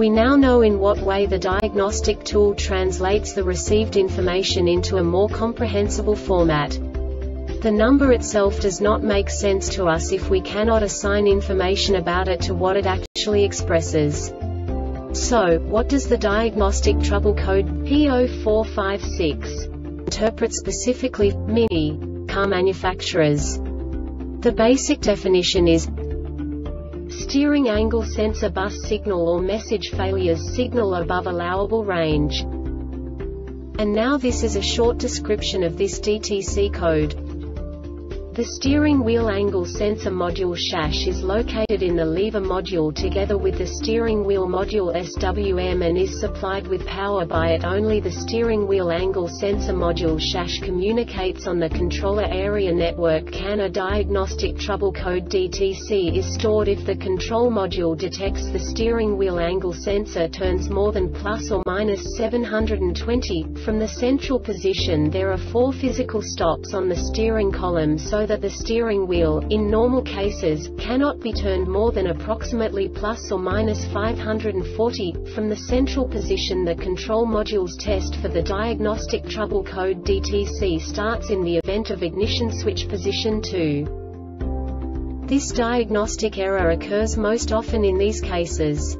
We now know in what way the diagnostic tool translates the received information into a more comprehensible format. The number itself does not make sense to us if we cannot assign information about it to what it actually expresses. So, what does the diagnostic trouble code P0456 interpret specifically for Mini car manufacturers? The basic definition is steering angle sensor bus signal or message failures signal above allowable range. And now this is a short description of this DTC code. The steering wheel angle sensor module SAS is located in the lever module together with the steering wheel module SWM and is supplied with power by it only. The steering wheel angle sensor module SAS communicates on the controller area network CAN. A diagnostic trouble code DTC is stored if the control module detects the steering wheel angle sensor turns more than plus or minus 720 from the central position. There are 4 physical stops on the steering column so that the steering wheel, in normal cases, cannot be turned more than approximately plus or minus 540 from the central position. The control module's test for the diagnostic trouble code DTC starts in the event of ignition switch position 2. This diagnostic error occurs most often in these cases.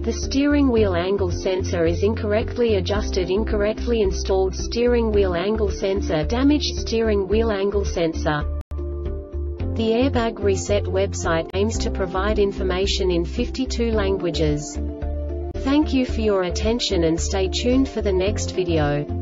The steering wheel angle sensor is incorrectly adjusted. Incorrectly installed steering wheel angle sensor. Damaged steering wheel angle sensor. The Airbag Reset website aims to provide information in 52 languages. Thank you for your attention and stay tuned for the next video.